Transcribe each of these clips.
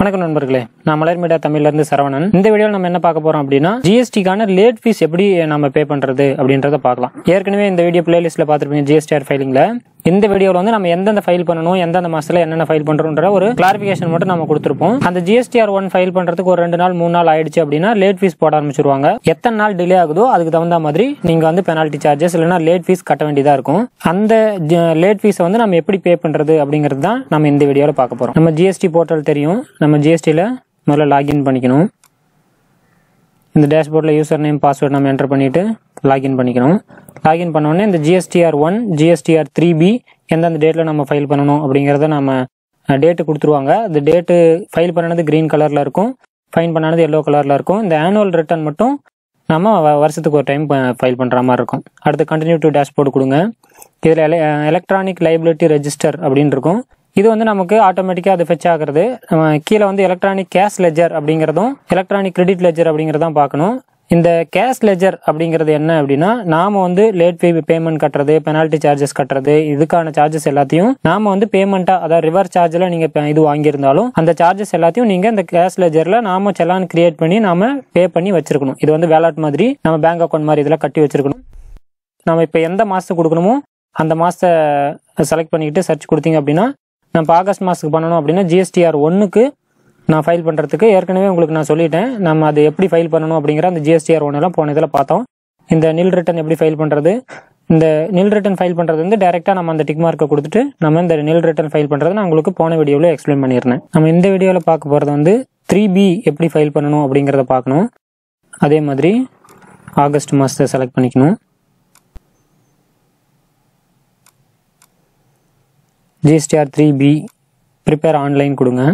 வணக்கம் நண்பர்களே, நான் மலர் மீடியா தமிழ்ல இருந்து சரவணன். இந்த வீடியோவில் நம்ம என்ன பார்க்க போறோம் அப்படின்னா, ஜிஎஸ்டிக்கான லேட் ஃபீஸ் எப்படி நம்ம பே பண்றது அப்படின்றத பார்க்கலாம். ஏற்கனவே இந்த வீடியோ பிளேலிஸ்ட்ல பார்த்துருப்பீங்க ஜிஎஸ்டிஆர் ஃபைலிங்ல. இந்த வீடியோவில் வந்து நம்ம எந்தெந்த ஃபைல் பண்ணணும், எந்தெந்த மாசத்துல என்னென்ன ஃபைல் பண்றோம்ன்ற ஒரு கிளாரிஃபிகேஷன் மட்டும் நம்ம கொடுத்துருப்போம். அந்த ஜிஎஸ்டிஆர் 1 ஃபைல் பண்றதுக்கு ஒரு 2 நாள் 3 நாள் ஆயிடுச்சு அப்படின்னா லேட் ஃபீஸ் போட ஆரம்பிச்சிருவாங்க. எத்தனை நாள் டிலே ஆகுதோ அதுக்கு தகுந்த மாதிரி நீங்க வந்து பெனால்ட்டி சார்ஜஸ் இல்லைன்னா லேட் ஃபீஸ் கட்ட வேண்டியதா இருக்கும். அந்த லேட் ஃபீஸை வந்து நம்ம எப்படி பே பண்றது அப்படிங்கிறது தான் நம்ம இந்த வீடியோவில் பார்க்க போறோம். நம்ம ஜிஎஸ்டி போர்ட்டல் தெரியும். நம்ம ஜிஎஸ்டியில் முதல்ல லாகின் பண்ணிக்கணும். இந்த டேஷ்போர்டில் யூசர் நேம் பாஸ்வேர்ட் நம்ம என்டர் பண்ணிவிட்டு லாகின் பண்ணிக்கணும். லாகின் பண்ணோடனே இந்த GSTR 1 GSTR 3B எந்தெந்த டேட்டில் நம்ம ஃபைல் பண்ணணும் அப்படிங்கிறத நம்ம டேட்டு கொடுத்துருவாங்க. இந்த டேட்டு ஃபைல் பண்ணது க்ரீன் கலரில் இருக்கும், ஃபைல் பண்ணது எல்லோ கலரில் இருக்கும். இந்த ஆனுவல் ரிட்டர்ன் மட்டும் நம்ம வருஷத்துக்கு ஒரு டைம் ஃபைல் பண்ணுற மாதிரி இருக்கும். அடுத்து கண்டினியூ டு டேஷ்போர்டு கொடுங்க. இதில் எலக்ட்ரானிக் லைபிலிட்டி ரெஜிஸ்டர் அப்படின்னு இருக்கும். இது வந்து நமக்கு ஆட்டோமேட்டிக்காக அது ஃபெச் ஆகிறது. கீழே வந்து எலக்ட்ரானிக் கேஷ் லெஜர் அப்படிங்கிறதும் எலக்ட்ரானிக் கிரெடிட் லெஜர் அப்படிங்கிறதான் பார்க்கணும். இந்த கேஷ் லெஜர் அப்படிங்கிறது என்ன அப்படின்னா, நாம் வந்து லேட் ஃபீ பேமெண்ட் கட்டுறது, பெனால்ட்டி சார்ஜஸ் கட்டுறது, இதுக்கான சார்ஜஸ் எல்லாத்தையும் நாம் வந்து பேமெண்ட்டாக, அதாவது ரிவர்ஸ் சார்ஜில் நீங்கள் இது வாங்கியிருந்தாலும் அந்த சார்ஜஸ் எல்லாத்தையும் நீங்கள் இந்த கேஷ் லெஜரில் நாம் செலான் கிரியேட் பண்ணி நாம் பே பண்ணி வச்சுருக்கணும். இது வந்து வேலட் மாதிரி நம்ம பேங்க் அக்கௌண்ட் மாதிரி இதெல்லாம் கட்டி வச்சுருக்கணும். நம்ம இப்போ எந்த மாதத்துக்கு கொடுக்கணுமோ அந்த மாதத்தை செலக்ட் பண்ணிக்கிட்டு சர்ச் கொடுத்தீங்க அப்படின்னா, நான் இப்போ ஆகஸ்ட் மாதத்துக்கு பண்ணணும் அப்படின்னா GSTR 1க்கு நான் ஃபைல் பண்ணுறதுக்கு ஏற்கனவே உங்களுக்கு நான் சொல்லிட்டேன். நம்ம அது எப்படி ஃபைல் பண்ணணும் அப்படிங்கிற அந்த GSTR 1 போன இதில் பார்த்தோம். இந்த நில் ரிட்டன் எப்படி ஃபைல் பண்ணுறது, இந்த நில் ரிட்டன் ஃபைல் பண்ணுறது வந்து டேரெக்டாக நம்ம அந்த டிக் மார்க்கை கொடுத்துட்டு நம்ம இந்த நில் ரிட்டன் ஃபைல் பண்ணுறது நான் உங்களுக்கு போன வீடியோவில் எக்ஸ்பிளைன் பண்ணியிருந்தேன். நம்ம இந்த வீடியோவில் பார்க்க போகிறது வந்து 3B எப்படி ஃபைல் பண்ணணும் அப்படிங்கிறத பார்க்கணும். அதே மாதிரி ஆகஸ்ட் மாதத்தை செலக்ட் பண்ணிக்கணும். GSTR 3B ப்ரிப்பேர் ஆன்லைன் கொடுங்க.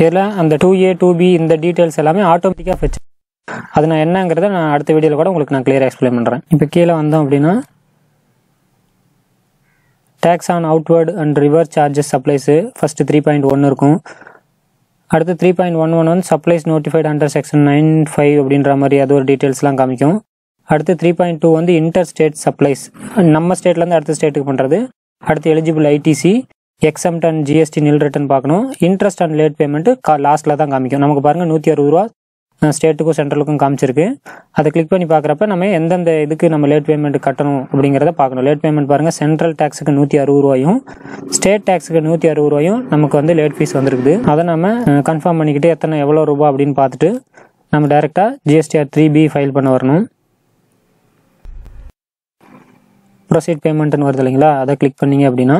இதில் அந்த 2A 2B இந்த டீட்டெயில்ஸ் எல்லாமே ஆட்டோமேட்டிக்காக ஃபெச். அது நான் என்னங்கிறத நான் அடுத்த வீடியோவில் கூட உங்களுக்கு நான் கிளியராக எக்ஸ்பிளைன் பண்ணுறேன். இப்போ கீழே வந்தோம் அப்படின்னா tax on outward and reverse charges supplies first 3.1 இருக்கும். அடுத்து 3.11 வந்து சப்ளைஸ் நோட்டிஃபைடு அண்டர் செக்ஷன் 9(5) அப்படின்ற மாதிரி அது ஒரு டீட்டெயில்ஸ்லாம் காமிக்கும். அடுத்து 3.2 வந்து இன்டர் ஸ்டேட் சப்ளைஸ், நம்ம ஸ்டேட்லேருந்து அடுத்த ஸ்டேட்டுக்கு பண்ணுறது. அடுத்து eligible ITC, exempt and GST nil return பார்க்கணும். இன்ட்ரெஸ்ட் அண்ட் லேட் பேமெண்ட்டு லாஸ்ட்டில் தான் காமிக்கும். நமக்கு பாருங்கள் 160 ரூபா ஸ்டேட்டுக்கும் சென்ட்ரலுக்கும் காமிச்சிருக்கு. அதை கிளிக் பண்ணி பார்க்குறப்ப நம்ம எந்தெந்த இதுக்கு நம்ம லேட் பேமெண்ட் கட்டணும் அப்படிங்கிறத பார்க்கணும். லேட் பேமெண்ட் பாருங்கள், சென்ட்ரல் டேக்ஸுக்கு 160 ரூபாயும் ஸ்டேட் டேக்ஸுக்கு 160 ரூபாயும் நமக்கு வந்து லேட் ஃபீஸ் வந்துருக்குது. அதை நம்ம கன்ஃபார்ம் பண்ணிக்கிட்டு எவ்வளோ ரூபா அப்படின்னு பார்த்துட்டு நம்ம டேரெக்டாக GSTR 3B ஃபைல் பண்ண வரணும். ப்ரொசீட் பேமெண்ட்டுன்னு வருது இல்லைங்களா, அதை கிளிக் பண்ணிங்க அப்படின்னா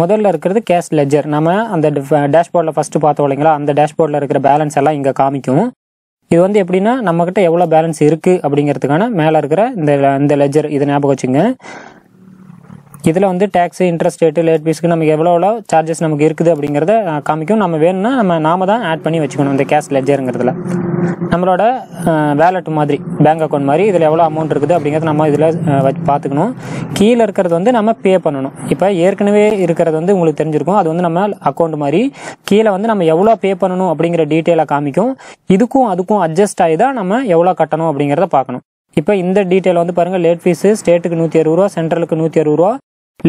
முதல்ல இருக்கிறது கேஷ் லெஜர். நம்ம அந்த டேஷ்போர்டில் ஃபஸ்ட்டு பார்த்தோம் இல்லைங்களா, அந்த டேஷ்போர்டில் இருக்கிற பேலன்ஸ் எல்லாம் இங்கே காமிக்கும். இது வந்து எப்படின்னா நம்மக்கிட்ட எவ்வளோ பேலன்ஸ் இருக்குது அப்படிங்கிறதுக்கான மேலே இருக்கிற இந்த லெஜர், இதை ஞாபகம் வச்சுங்க. இதில் வந்து டேக்ஸு, இன்ட்ரெஸ்ட் ரேட்டு, லேட் ஃபீஸ்க்கு நமக்கு எவ்வளோ சார்ஜஸ் நமக்கு இருக்குது அப்படிங்கிறத காமிக்கும். நம்ம வேணும்னா நாம தான் ஆட் பண்ணி வச்சுக்கணும். இந்த கேஷ் லெஜருங்கிறதுல நம்மளோட வேலட் மாதிரி, பேங்க் அக்கௌண்ட் மாதிரி இதில் எவ்வளோ அமௌண்ட் இருக்குது அப்படிங்கிறத நம்ம இதில் பார்த்துக்கணும். கீழே இருக்கிறது வந்து நம்ம பே பண்ணணும். இப்போ ஏற்கனவே இருக்கிறது வந்து உங்களுக்கு தெரிஞ்சிருக்கும், அது வந்து நம்ம அக்கௌண்ட் மாதிரி. கீழே வந்து நம்ம எவ்வளோ பே பண்ணணும் அப்படிங்கிற டீட்டெயிலாக காமிக்கும். இதுக்கும் அதுக்கும் அட்ஜஸ்ட் ஆகி தான் நம்ம எவ்வளோ கட்டணும் அப்படிங்கிறத பார்க்கணும். இப்போ இந்த டீட்டெயில் வந்து பாருங்கள், லேட் ஃபீஸு ஸ்டேட்டுக்கு 160 ரூபா, சென்ட்ரலுக்கு 160 ரூபா,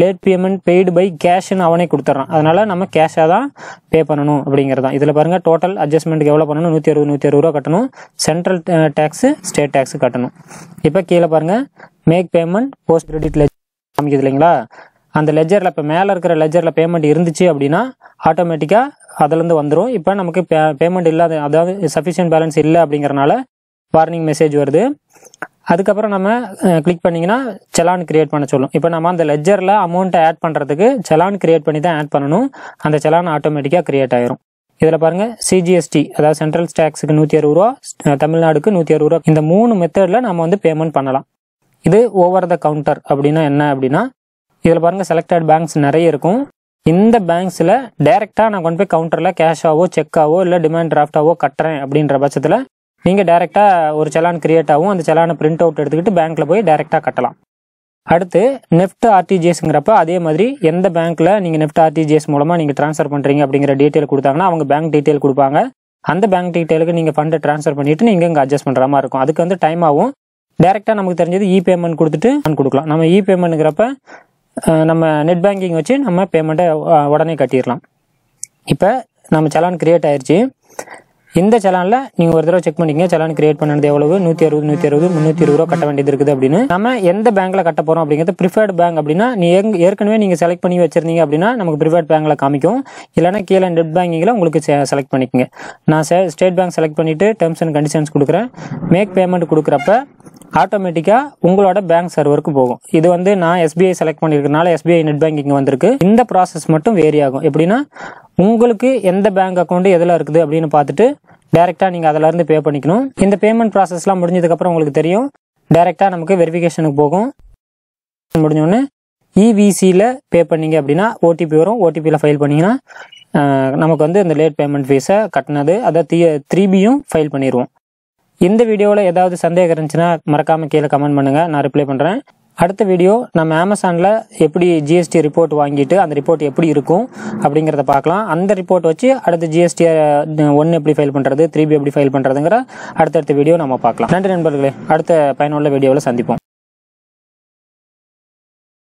லேட் பேமெண்ட் பெய்டு பை கேஷ்ன்னு அவனே கொடுத்துட்றான். அதனால் நம்ம கேஷாக தான் பே பண்ணணும் அப்படிங்கிறது தான். இதில் பாருங்கள் டோட்டல் அட்ஜஸ்ட்மெண்ட்டுக்கு எவ்வளோ பண்ணணும், 160 ரூபா கட்டணும். சென்ட்ரல் டேக்ஸு, ஸ்டேட் டேக்ஸு கட்டணும். இப்போ கீழே பாருங்கள் make payment post credit ledger காமிக்குது இல்லைங்களா, அந்த லெஜரில் இப்போ மேலே இருக்கிற லெஜரில் பேமெண்ட் இருந்துச்சு அப்படின்னா ஆட்டோமேட்டிக்காக அதுலேருந்து வந்துடும். இப்போ நமக்கு பேமெண்ட் இல்லாத, அதாவது சஃபிஷியன்ட் பேலன்ஸ் இல்லை அப்படிங்கிறனால வார்னிங் மெசேஜ் வருது. அதுக்கப்புறம் நம்ம கிளிக் பண்ணிங்கன்னா செலான் கிரியேட் பண்ண சொல்லும். இப்போ நம்ம அந்த லெஜரில் அமௌண்ட்டை ஆட் பண்ணுறதுக்கு செலான் கிரியேட் பண்ணி தான் ஆட் பண்ணணும். அந்த செலான் ஆட்டோமேட்டிக்காக கிரியேட் ஆயிரும். இதில் பாருங்கள் CGST, அதாவது சென்ட்ரல் டேக்ஸுக்கு 160 ரூபா, தமிழ்நாடுக்கு 160 ரூபா, இந்த 3 மெத்தடில் நம்ம வந்து பேமெண்ட் பண்ணலாம். இது ஓவர் த கவுண்டர் அப்படின்னா என்ன அப்படின்னா, இதில் பாருங்கள் செலக்டட் பேங்க்ஸ் நிறைய இருக்கும். இந்த பேங்க்ஸில் டேரெக்டாக நான் கொண்டு போய் கவுண்டரில் கேஷாவோ செக்காவோ இல்லை டிமாண்ட் டிராஃப்டாவோ கட்டுறேன் அப்படின்ற பட்சத்தில் நீங்கள் டேரெக்டாக ஒரு செலான் கிரியேட் ஆகும். அந்த செலானை பிரிண்ட் அவுட் எடுத்துக்கிட்டு பேங்க்கில் போய் டேரெக்டாக கட்டலாம். அடுத்து நெஃப்ட் RTGSங்கிறப்ப அதே மாதிரி எந்த பேங்க்கில் நீங்கள் நெஃப்ட் RTGS மூலமாக நீங்கள் ட்ரான்ஸ்ஃபர் பண்ணுறீங்க அப்படிங்கிற டீட்டெயில் கொடுத்தாங்கன்னா அவங்க பேங்க் டீட்டெயில் கொடுப்பாங்க. அந்த பேங்க் டீட்டெயிலுக்கு நீங்கள் ஃபண்டை ட்ரான்ஸ்ஃபர் பண்ணிவிட்டு நீங்கள் இங்கே அட்ஜஸ்ட் பண்ணுற மாதிரி இருக்கும். அதுக்கு வந்து டைம் ஆகும். டேரெக்டாக நமக்கு தெரிஞ்சது இ பேமெண்ட் கொடுத்துட்டு கொடுக்கலாம். நம்ம இ பேமெண்ட்டுங்கிறப்ப net banking வச்சு நம்ம payment உடனே கட்டிரலாம். இப்போ நம்ம சலான் கிரியேட் ஆயிருச்சு. இந்த சலான்ல நீங்க ஒரு தடவை செக் பண்ணீங்க சலான் கிரியேட் பண்ணது எவ்வளவு 160 160 320 ரூபாய் கட்ட வேண்டியது இருக்குது அப்படினு. நம்ம எந்த பேங்க்ல கட்ட போறோம் அப்படிங்கறது பிரிஃபர்ட் பேங்க் அப்படினா நீங்க ஏற்கனவே நீங்க செலக்ட் பண்ணி வச்சிருந்தீங்க அப்படினா நமக்கு பிரிஃபர்ட் பேங்க்ல காமிக்கும். இல்லனா கீழ நெட் பேங்கிங்ல உங்களுக்கு செலக்ட் பண்ணிக்கங்க. நான் ஸ்டேட் பேங்க் செலக்ட் பண்ணிட்டு டர்ம்ஸ் அண்ட் கண்டிஷன்ஸ் கொடுக்கிறேன். மேக் பேமெண்ட் கொடுக்கறப்ப ஆட்டோமேட்டிக்கா உங்களோட பேங்க் சர்வருக்கு போகும். இது வந்து நான் SBI செலக்ட் பண்ணிருக்கனால SBI நெட் பேங்கிங் வந்திருக்கு. இந்த process மட்டும் வேரி ஆகும். எப்படினா உங்களுக்கு எந்த பேங்க் அக்கவுண்ட் எதுல இருக்குது அப்படினு பார்த்துட்டு டைரக்டா நீங்க அதல இருந்து பே பண்ணிக்கணும். இந்த பேமெண்ட் processலாம் முடிஞ்சதுக்கு அப்புறம் உங்களுக்கு தெரியும் டைரக்டா நமக்கு வெரிஃபிகேஷனுக்கு போகும். முடிஞ்ச உடனே EVC ல பே பண்ணீங்க அப்படினா OTP வரும். OTP ல ஃபைல் பண்ணீங்கனா நமக்கு வந்து இந்த லேட் பேமெண்ட் fees கட்டனது அத 3B யும் ஃபைல் பண்ணிடுவோம். இந்த வீடியோல ஏதாவது சந்தேகம் இருந்துச்சுனா மறக்காம கீழ கமெண்ட் பண்ணுங்க, நான் ரிப்ளை பண்றேன். அடுத்த வீடியோ நம்ம Amazonல எப்படி GST ரிப்போர்ட் வாங்கிட்டு அந்த ரிப்போர்ட் எப்படி இருக்கும் அப்படிங்கறத பார்க்கலாம். அந்த ரிப்போர்ட் வச்சு அடுத்து GSTR 1 எப்படி ஃபைல் பண்றது 3B எப்படி ஃபைல் பண்றதுங்கற அடுத்த வீடியோ நம்ம பார்க்கலாம். நன்றி நண்பர்களே, அடுத்த பயனுள்ள வீடியோல சந்திப்போம்.